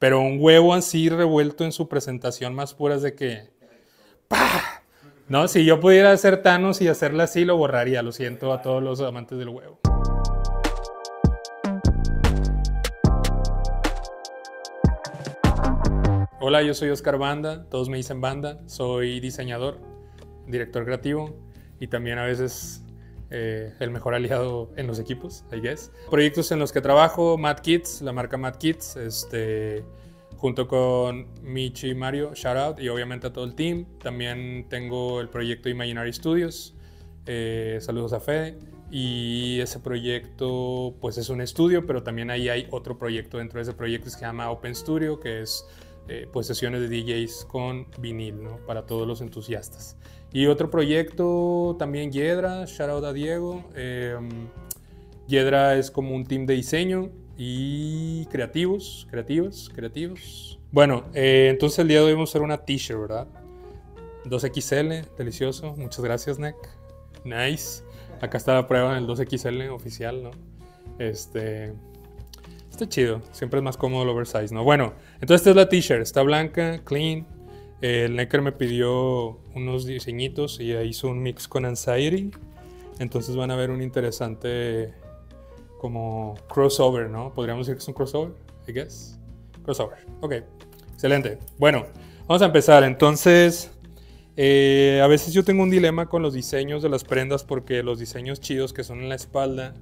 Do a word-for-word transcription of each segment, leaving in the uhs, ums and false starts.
Pero un huevo así revuelto en su presentación más pura es de que... ¡pah! No, si yo pudiera hacer Thanos y hacerla así, lo borraría. Lo siento a todos los amantes del huevo. Hola, yo soy Óscar Banda, todos me dicen Banda, soy diseñador, director creativo y también a veces eh, el mejor aliado en los equipos, I guess. Proyectos en los que trabajo, MADKIDZ, la marca MADKIDZ, este, junto con Michi y Mario, shout out, y obviamente a todo el team. También tengo el proyecto Imaginary Studios, eh, saludos a Fede, y ese proyecto pues es un estudio, pero también ahí hay otro proyecto dentro de ese proyecto que se llama Open Studio, que es... Eh, pues sesiones de D Js con vinil, ¿no? Para todos los entusiastas. Y otro proyecto también Yedra, shout out a Diego. Eh, Yedra es como un team de diseño y creativos, creativos, creativos. Bueno, eh, entonces el día de hoy vamos a hacer una t-shirt, ¿verdad? dos equis ele, delicioso, muchas gracias, Neq. Nice. Acá está la prueba en el dos equis ele oficial, ¿no? Este... Está chido, siempre es más cómodo el oversize, ¿no? Bueno, entonces esta es la t-shirt, está blanca, clean. Eh, el Neqer me pidió unos diseñitos y hizo un mix con Nxiety. Entonces van a ver un interesante como crossover, ¿no? Podríamos decir que es un crossover, I guess. Crossover, ok, excelente. Bueno, vamos a empezar. Entonces, eh, a veces yo tengo un dilema con los diseños de las prendas porque los diseños chidos que son en la espalda,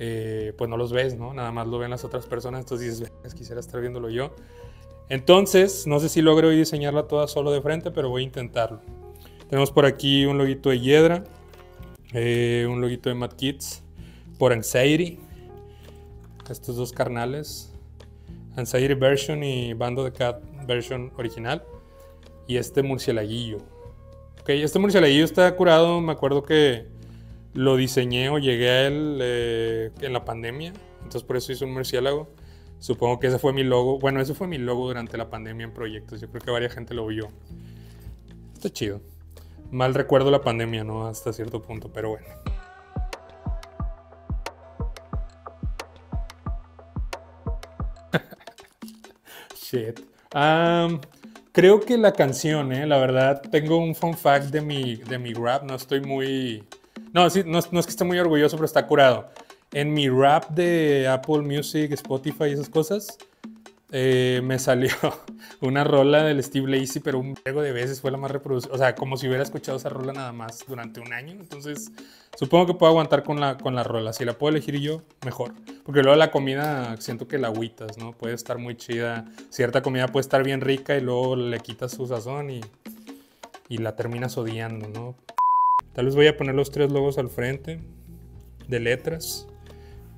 Eh, pues no los ves, ¿no? Nada más lo ven las otras personas, entonces dices, quisiera estar viéndolo yo. Entonces, no sé si logro diseñarla toda solo de frente, pero voy a intentarlo. Tenemos por aquí un loguito de Yedra, eh, un loguito de MADKIDZ, por Nxiety, estos dos carnales, Nxiety version y Bando de Cat version original, y este murcielaguillo. Ok, este murcielaguillo está curado, me acuerdo que lo diseñé o llegué a él eh, en la pandemia, entonces por eso hice un murciélago. Supongo que ese fue mi logo. Bueno, ese fue mi logo durante la pandemia en proyectos. Yo creo que varias gente lo vio. Está chido. Mal recuerdo la pandemia, ¿no? Hasta cierto punto, pero bueno. Shit. Um, creo que la canción, ¿eh? La verdad, tengo un fun fact de mi, de mi rap. No estoy muy... No, sí, no, no es que esté muy orgulloso, pero está curado. En mi rap de Apple Music, Spotify y esas cosas, eh, me salió una rola del Steve Lacey, pero un vergo de veces fue la más reproducida. O sea, como si hubiera escuchado esa rola nada más durante un año. Entonces, supongo que puedo aguantar con la, con la rola. Si la puedo elegir yo, mejor. Porque luego la comida, siento que la agüitas, ¿no? Puede estar muy chida. Cierta comida puede estar bien rica y luego le quitas su sazón y, y la terminas odiando, ¿no? Tal vez voy a poner los tres logos al frente de letras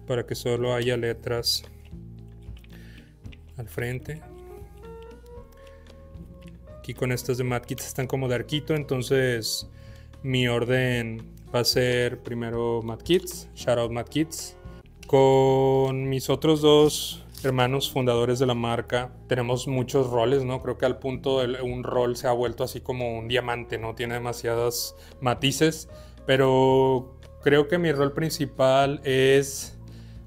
para que solo haya letras al frente. Aquí con estas de MADKIDZ están como de arquito, entonces mi orden va a ser primero MADKIDZ, shout out MADKIDZ. Con mis otros dos hermanos fundadores de la marca tenemos muchos roles, ¿no? Creo que al punto de un rol se ha vuelto así como un diamante, ¿no? Tiene demasiados matices, pero creo que mi rol principal es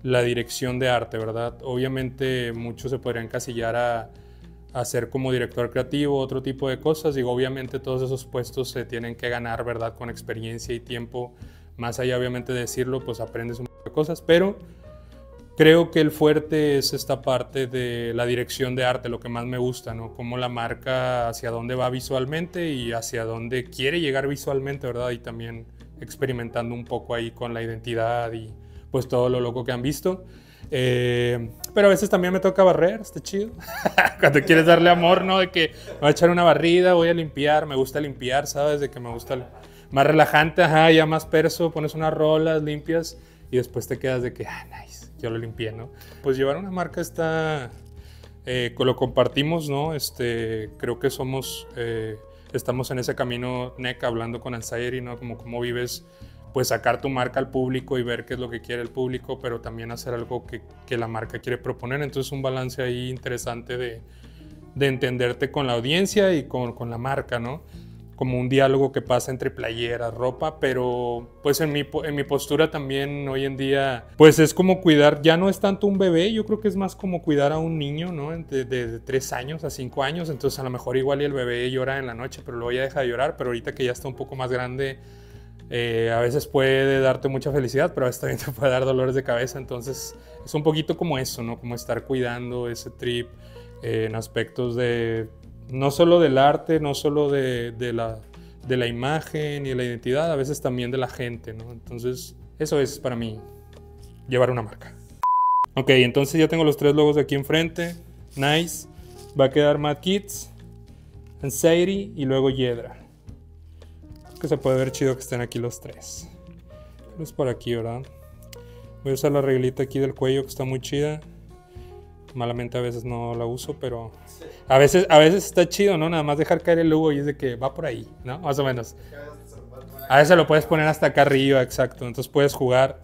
la dirección de arte, ¿verdad? Obviamente muchos se podrían encasillar a, a ser como director creativo, otro tipo de cosas. Digo, obviamente todos esos puestos se tienen que ganar, ¿verdad? Con experiencia y tiempo. Más allá, obviamente, de decirlo, pues aprendes un montón de cosas, pero creo que el fuerte es esta parte de la dirección de arte, lo que más me gusta, ¿no? Cómo la marca hacia dónde va visualmente y hacia dónde quiere llegar visualmente, ¿verdad? Y también experimentando un poco ahí con la identidad y pues todo lo loco que han visto. Eh, pero a veces también me toca barrer, está chido. Cuando quieres darle amor, ¿no? De que me voy a echar una barrida, voy a limpiar, me gusta limpiar, ¿sabes? De que me gusta más relajante, ajá, ya más perso, pones unas rolas, limpias y después te quedas de que, ah, nice. Yo lo limpié, ¿no? Pues llevar una marca está... Eh, lo compartimos, ¿no? Este, creo que somos... Eh, estamos en ese camino, Neq, hablando con Alsayer, ¿no? Como cómo vives, pues sacar tu marca al público y ver qué es lo que quiere el público, pero también hacer algo que, que la marca quiere proponer. Entonces, un balance ahí interesante de, de entenderte con la audiencia y con, con la marca, ¿no? como un diálogo que pasa entre playera, ropa, pero pues en mi, en mi postura también hoy en día, pues es como cuidar, ya no es tanto un bebé, yo creo que es más como cuidar a un niño, ¿no? De, de, de tres años a cinco años, entonces a lo mejor igual y el bebé llora en la noche, pero luego ya deja de llorar, pero ahorita que ya está un poco más grande, eh, a veces puede darte mucha felicidad, pero a veces también te puede dar dolores de cabeza, entonces es un poquito como eso, ¿no? Como estar cuidando ese trip eh, en aspectos de... no solo del arte, no solo de, de, la, de la imagen y de la identidad, a veces también de la gente, ¿no? Entonces, eso es para mí, llevar una marca. Ok, entonces ya tengo los tres logos de aquí enfrente. Nice. Va a quedar MADKIDZ, Nxiety y luego Yedra. Creo que se puede ver chido que estén aquí los tres. Pero es por aquí, ¿verdad? Voy a usar la reglita aquí del cuello que está muy chida. Malamente a veces no la uso, pero a veces, a veces está chido, ¿no? Nada más dejar caer el logo y es de que va por ahí, ¿no? Más o menos. A veces lo puedes poner hasta acá arriba, exacto. Entonces puedes jugar.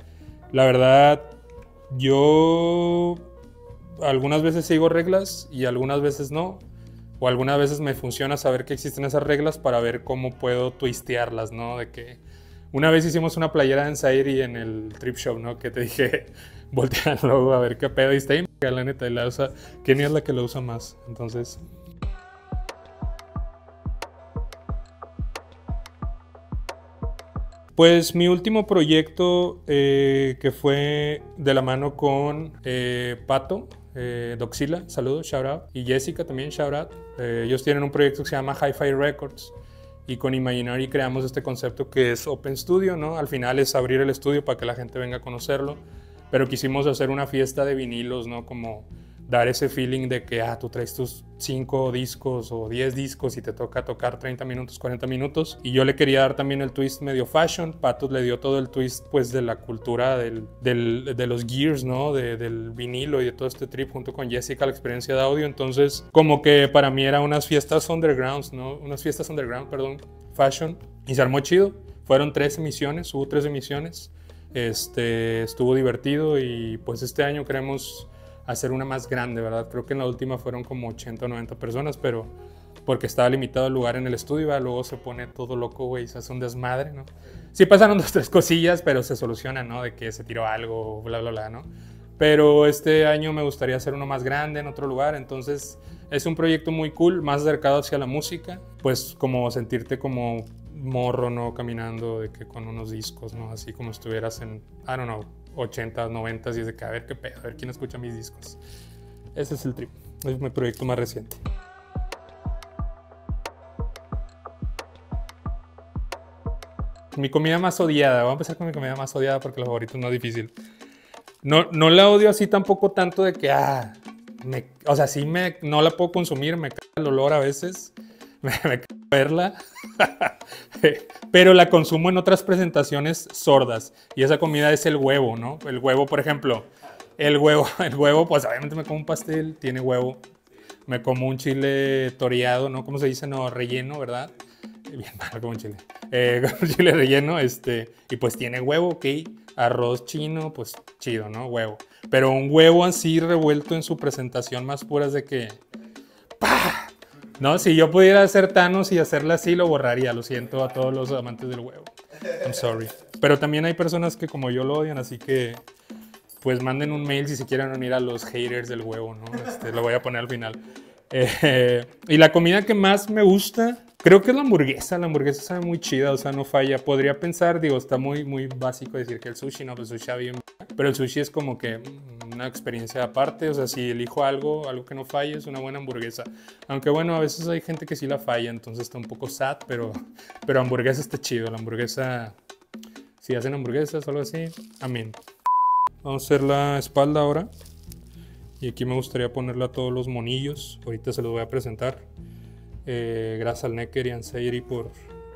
La verdad, yo algunas veces sigo reglas y algunas veces no. O algunas veces me funciona saber que existen esas reglas para ver cómo puedo twistearlas, ¿no? De que una vez hicimos una playera de Nxiety en el Trip Shop, ¿no? Que te dije... voltea el logo a ver qué pedo y está ahí, la neta, y la usa, Kenia es la que lo usa más, entonces... Pues mi último proyecto eh, que fue de la mano con eh, Pato, eh, Doxila, saludos, shout out, y Jessica también, shout out. Eh, ellos tienen un proyecto que se llama Hi-Fi Records. Y con Imaginary creamos este concepto que es Open Studio, ¿no? Al final es abrir el estudio para que la gente venga a conocerlo. Pero quisimos hacer una fiesta de vinilos, ¿no? Como dar ese feeling de que, ah, tú traes tus cinco discos o diez discos y te toca tocar treinta minutos, cuarenta minutos. Y yo le quería dar también el twist medio fashion. Pato le dio todo el twist, pues, de la cultura del, del, de los gears, ¿no? De, del vinilo y de todo este trip junto con Jessica, la experiencia de audio. Entonces, como que para mí eran unas fiestas undergrounds, ¿no? Unas fiestas underground, perdón, fashion. Y se armó chido. Fueron tres emisiones, hubo tres emisiones. Este, estuvo divertido y pues este año queremos hacer una más grande, ¿verdad? Creo que en la última fueron como ochenta o noventa personas, pero porque estaba limitado el lugar en el estudio, ¿verdad? Luego se pone todo loco, güey, se hace un desmadre, ¿no? Sí pasaron dos, tres cosillas, pero se soluciona, ¿no? De que se tiró algo, bla, bla, bla, ¿no? Pero este año me gustaría hacer uno más grande en otro lugar, entonces es un proyecto muy cool, más acercado hacia la música, pues como sentirte como... morro, ¿no? Caminando de que con unos discos, ¿no? Así como estuvieras en, I don't know, ochentas, noventas y es de que a ver qué pedo, a ver quién escucha mis discos. Ese es el trip, es mi proyecto más reciente. Mi comida más odiada, voy a empezar con mi comida más odiada porque los favoritos no es difícil. No, no la odio así tampoco tanto de que, ah, me, o sea, sí me, no la puedo consumir, me cae el olor a veces, me, me cae verla, pero la consumo en otras presentaciones sordas y esa comida es el huevo, ¿no? El huevo, por ejemplo, el huevo, el huevo, pues obviamente me como un pastel, tiene huevo, me como un chile toreado, ¿no? ¿Cómo se dice? No, relleno, ¿verdad? Bien mal como un chile, eh, como un chile relleno, este, y pues tiene huevo, ok, arroz chino, pues chido, ¿no? Huevo, pero un huevo así revuelto en su presentación más pura es de que, ¡pah! No, si yo pudiera hacer Thanos y hacerla así, lo borraría. Lo siento a todos los amantes del huevo. I'm sorry. Pero también hay personas que como yo lo odian, así que pues manden un mail si se quieren unir a los haters del huevo, ¿no? Este, lo voy a poner al final. Eh, y la comida que más me gusta, creo que es la hamburguesa. La hamburguesa sabe muy chida, o sea, no falla. Podría pensar, digo, está muy, muy básico decir que el sushi, no, el sushi está bien. Pero el sushi es como que... una experiencia aparte, o sea, si elijo algo, algo que no falle, es una buena hamburguesa. Aunque bueno, a veces hay gente que sí la falla, entonces está un poco sad, pero, pero hamburguesa está chido. La hamburguesa, si hacen hamburguesas o algo así, amén. Vamos a hacer la espalda ahora. Y aquí me gustaría ponerle a todos los monillos. Ahorita se los voy a presentar. Eh, gracias al Neqer y a Nxiety por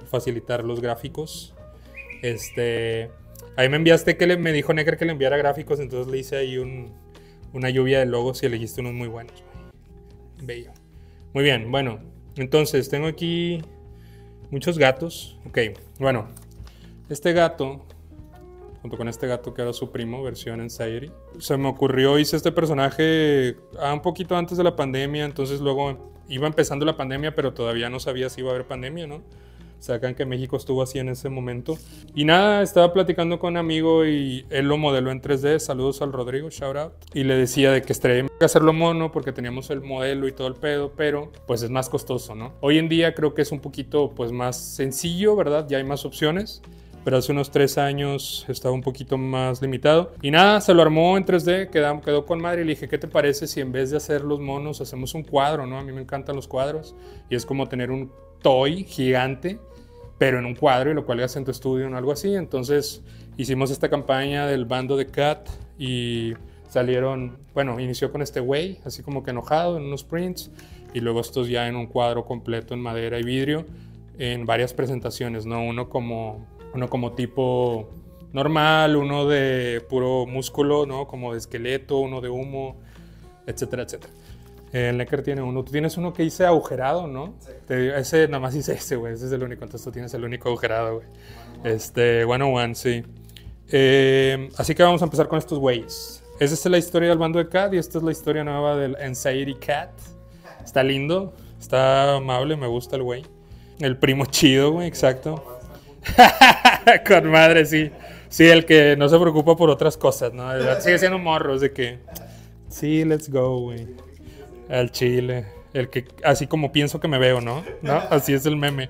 facilitar los gráficos. Este... Ahí me enviaste, que le, me dijo Neqer que le enviara gráficos, entonces le hice ahí un, una lluvia de logos y elegiste unos muy buenos. Bello. Muy bien, bueno, entonces tengo aquí muchos gatos. Ok, bueno, este gato, junto con este gato que era su primo, versión Nxiety, se me ocurrió, hice este personaje ah, un poquito antes de la pandemia, entonces luego iba empezando la pandemia, pero todavía no sabía si iba a haber pandemia, ¿no? sacan que México estuvo así en ese momento. Y nada, estaba platicando con un amigo y él lo modeló en tres D, saludos al Rodrigo, shout out. Y le decía de que estaría hacerlo mono porque teníamos el modelo y todo el pedo, pero pues es más costoso, ¿no? Hoy en día creo que es un poquito pues más sencillo, ¿verdad? Ya hay más opciones, pero hace unos tres años estaba un poquito más limitado. Y nada, se lo armó en tres D, quedó, quedó con madre y le dije, ¿qué te parece si en vez de hacer los monos hacemos un cuadro, ¿no? A mí me encantan los cuadros y es como tener un toy gigante, pero en un cuadro y lo cuelgas en tu estudio o algo así. Entonces hicimos esta campaña del bando de Cat y salieron, bueno, inició con este güey, así como que enojado en unos prints y luego estos ya en un cuadro completo en madera y vidrio en varias presentaciones, ¿no? Uno como... Uno como tipo normal, uno de puro músculo, ¿no? Como de esqueleto, uno de humo, etcétera, etcétera. El Neqer tiene uno. Tú tienes uno que hice agujerado, ¿no? Sí. Te, ese, nada más hice ese, güey. Ese es el único. Entonces tú tienes el único agujerado, güey. Este, one on one, sí. Eh, así que vamos a empezar con estos güeyes. Esa es la historia del bando de Cat y esta es la historia nueva del Nxiety Cat. Está lindo, está amable, me gusta el güey. El primo chido, güey, exacto. Con madre, sí. Sí, el que no se preocupa por otras cosas, ¿no? Sigue siendo morros de que... Sí, let's go, güey. Al chile. El que así como pienso que me veo, ¿no? ¿No? Así es el meme.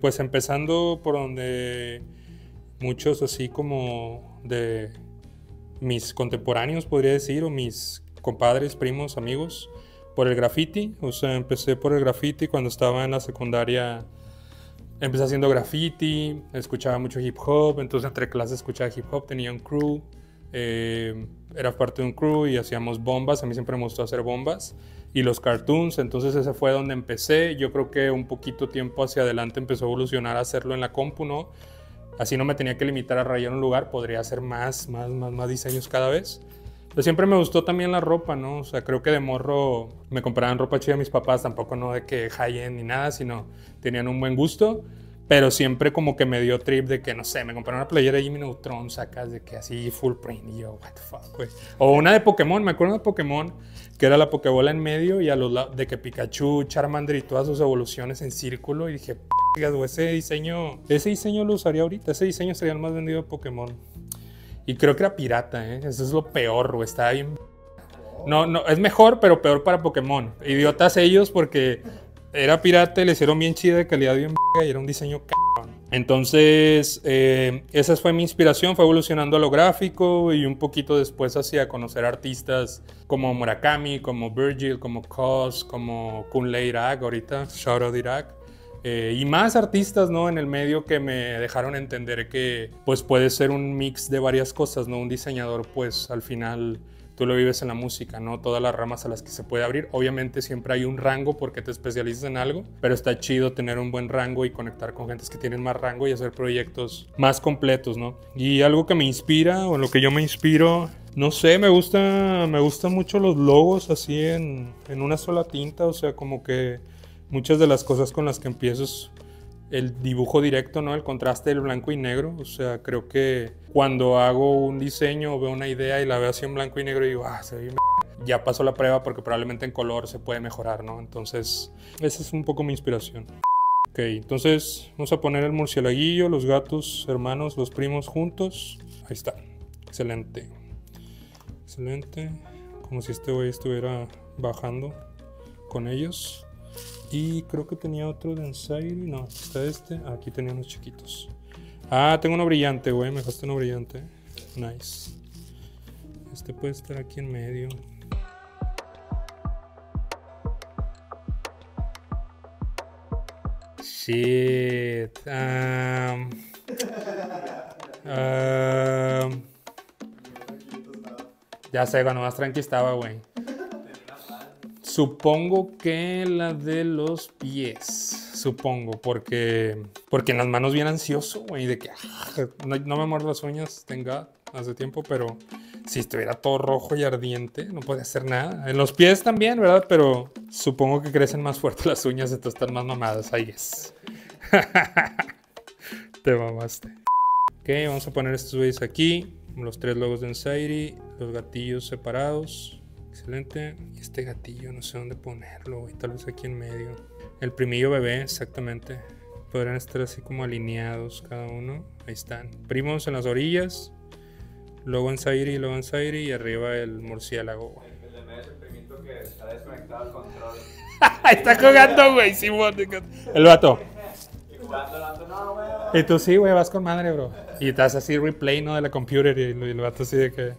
Pues empezando por donde muchos así como de mis contemporáneos, podría decir, o mis compadres, primos, amigos... Por el graffiti, o sea, empecé por el graffiti cuando estaba en la secundaria. Empecé haciendo graffiti, escuchaba mucho hip hop, entonces entre clases escuchaba hip hop, tenía un crew, eh, era parte de un crew y hacíamos bombas, a mí siempre me gustó hacer bombas, y los cartoons, entonces ese fue donde empecé. Yo creo que un poquito tiempo hacia adelante empezó a evolucionar a hacerlo en la compu, ¿no? Así no me tenía que limitar a rayar un lugar, podría hacer más, más, más, más diseños cada vez. Pues siempre me gustó también la ropa, ¿no? O sea, creo que de morro me compraban ropa chida mis papás, tampoco no de que high-end ni nada, sino tenían un buen gusto, pero siempre como que me dio trip de que, no sé, me compraron una playera de Jimmy Neutron, sacas de que así full print, y yo, what the fuck, güey. O una de Pokémon, me acuerdo de Pokémon, que era la Pokébola en medio y a los lados de que Pikachu, Charmander y todas sus evoluciones en círculo, y dije, p***as, güey, ese diseño, ese diseño lo usaría ahorita, ese diseño sería el más vendido de Pokémon. Y creo que era pirata, ¿eh? Eso es lo peor, güey. Está bien... No, no, es mejor, pero peor para Pokémon. Idiotas ellos porque era pirata y le hicieron bien chida, de calidad bien b***a y era un diseño c***. Entonces, eh, esa fue mi inspiración. Fue evolucionando a lo gráfico y un poquito después hacia conocer artistas como Murakami, como Virgil, como Koss, como Kunle Irak ahorita, Shoro Dirac. Eh, y más artistas, ¿no? En el medio que me dejaron entender que pues puede ser un mix de varias cosas, ¿no? Un diseñador pues al final tú lo vives en la música, ¿no? Todas las ramas a las que se puede abrir. Obviamente siempre hay un rango porque te especializas en algo, pero está chido tener un buen rango y conectar con gentes que tienen más rango y hacer proyectos más completos, ¿no? Y algo que me inspira o en lo que yo me inspiro... No sé, me gusta, me gustan mucho los logos así en, en una sola tinta, o sea, como que... Muchas de las cosas con las que empiezo es el dibujo directo, ¿no? El contraste del blanco y negro. O sea, creo que cuando hago un diseño o veo una idea y la veo así en blanco y negro y digo, ah, se ve bien. Ya pasó la prueba porque probablemente en color se puede mejorar, ¿no? Entonces, esa es un poco mi inspiración. Ok, entonces vamos a poner el murcielaguillo, los gatos, hermanos, los primos juntos. Ahí está. Excelente. Excelente. Como si este güey estuviera bajando con ellos. Y creo que tenía otro de Nxiety. No, está este. Aquí tenía unos chiquitos. Ah, tengo uno brillante, güey. Me dejaste uno brillante. Nice. Este puede estar aquí en medio. Shit. Um, um, ya sé, cuando más tranqui estaba, güey. Supongo que la de los pies, supongo, porque, porque en las manos bien ansioso, güey, de que ah, no, no me muerdo las uñas, tenga, hace tiempo, pero si estuviera todo rojo y ardiente, no podía hacer nada. En los pies también, ¿verdad? Pero supongo que crecen más fuerte las uñas, entonces están más mamadas, ahí es. Te mamaste. Ok, vamos a poner estos güeyes aquí, los tres logos de Nxiety, los gatillos separados. Excelente. Y este gatillo, no sé dónde ponerlo, güey. Tal vez aquí en medio. El primillo bebé, exactamente. Podrán estar así como alineados cada uno. Ahí están. Primos en las orillas. Luego Nxiety, luego Nxiety. Y arriba el murciélago, güey. El, el de medio es el primito que está desconectado al control. Está jugando, güey. Sí, el vato. Y tú sí, güey, vas con madre, bro. Y estás así replay, ¿no? De la computer. Y el vato así de que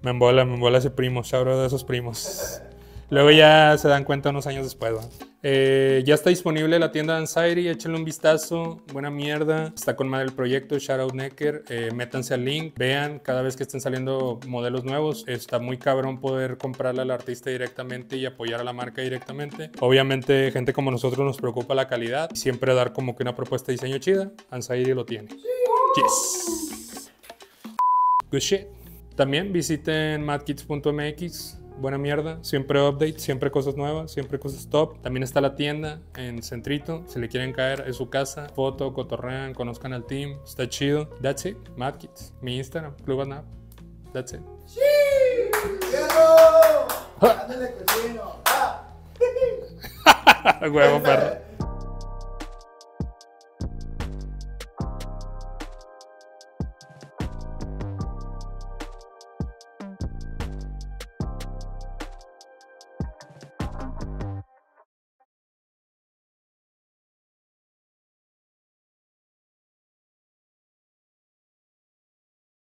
me embola, me embola ese primo, chabro de esos primos. Luego ya se dan cuenta unos años después, ¿no? Eh, ya está disponible la tienda de Nxiety, échenle un vistazo, buena mierda, está con madre el proyecto, shoutout Neqer, eh, métanse al link, vean cada vez que estén saliendo modelos nuevos, está muy cabrón poder comprarle al artista directamente y apoyar a la marca directamente. Obviamente gente como nosotros nos preocupa la calidad, siempre dar como que una propuesta de diseño chida, Nxiety lo tiene. Yes. Good shit. También visiten madkids punto m x. Buena mierda, siempre update, siempre cosas nuevas, siempre cosas top. También está la tienda en Centrito, si le quieren caer es su casa. Foto, cotorrean, conozcan al team, está chido. That's it, MadKids. Mi Instagram, Clubadnab. That's it. ¡Sí! ¡Ándale, cochino! ¡Ah! ¡Huevo, perro!